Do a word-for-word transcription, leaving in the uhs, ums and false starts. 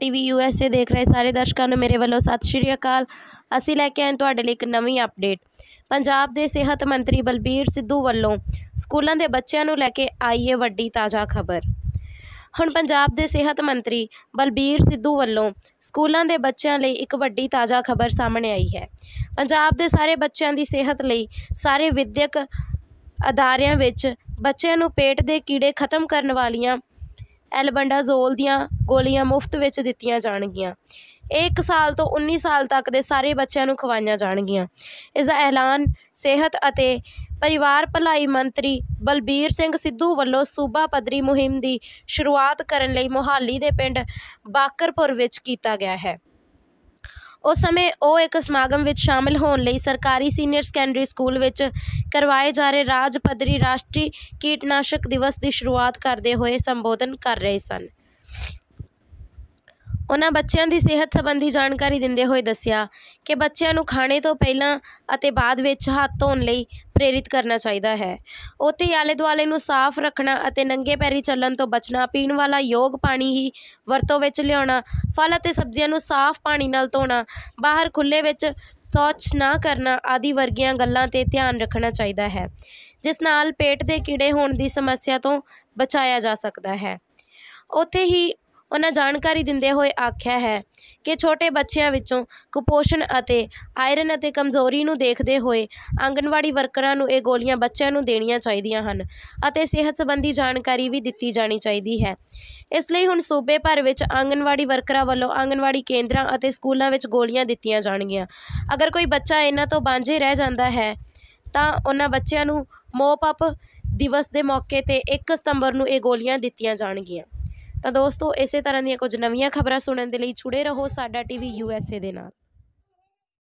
TV USA देख रहे सारे दर्शकों ने मेरे वालों सत श्री अकाल। असी लैके आए तुहाडे लई इक नवीं अपडेट। पंजाब के सेहत मंत्री बलबीर सिद्धू वालों स्कूलों के बच्चों नूं लैके आई है वड्डी ताज़ा खबर। हुण पंजाब के सेहत मंत्री बलबीर सिद्धू वालों स्कूलों के बच्चों लई इक वड्डी ताज़ा खबर सामने आई है। पंजाब के सारे बच्चों की सेहत लई सारे विद्यक अदारियां विच बच्चों नूं पेट के कीड़े खत्म करने वालियां एलबंडाजोल दियां गोलियां मुफ्त विच दित्तियां जाणगियां। एक साल तो उन्नीस साल तक के सारे बच्चों नूं खवाइयां जाणगियां। इसका ऐलान सेहत अते परिवार भलाई मंत्री बलबीर सिंह सिद्धू वालों सूबा पद्धरी मुहिम की शुरुआत करने लई मोहाली के पिंड बाकरपुर विच कीता गया है। उस समय वह एक समागम में शामिल होने लई सरकारी सीनियर सैकेंडरी स्कूल में करवाए जा रहे राज्य पद्धरी राष्ट्रीय कीटनाशक दिवस की शुरुआत करते हुए संबोधन कर रहे सन। उन्होंने बच्चों की सेहत संबंधी जानकारी देते हुए दस्या कि बच्चों को खाने तो पहला अते बाद विच हाथ धोने लई प्रेरित करना चाहिए है। उत्ते आले दुआले नूं साफ रखना अते नंगे पैरी चलन तो बचना, पीण वाला योग पानी ही वरतों विच लिआउणा, फल अते सब्जियां नूं साफ पानी नाल धोना, बाहर खुले विच शौच ना करना आदि वर्गियां गल्लां ते ध्यान रखना चाहिए है, जिस नाल पेट दे कीड़े होण दी समस्या तो बचाया जा सकता है। उत्थे ही उन्हें जानकारी दिंदे हुए आख्या है कि छोटे बच्चों विचों कुपोषण अते आयरन अते कमजोरी नूं देखते हुए आंगनबाड़ी वर्करां नूं ये गोलियां बच्चों नूं देणियां चाहिदियां हन अते सेहत संबंधी जानकारी भी दित्ती जानी चाहिदी है। इसलिए हुण सूबे भर विच आंगनबाड़ी वर्करां वालों आंगनबाड़ी केंद्रां अते स्कूलों में गोलियां दित्तियां जाणगियां। अगर कोई बच्चा इन्हां तो वांझे रह जाता है तो उन्हां बच्चों नूं मोप अप दिवस के मौके पर एक सितंबर नूं ये गोलियां दित्तियां जाणगियां। तो दोस्तों इस तरह दीयां कुछ नवीं खबरां सुनने के लिए जुड़े रहो साडा टीवी यूएसए दे नाल।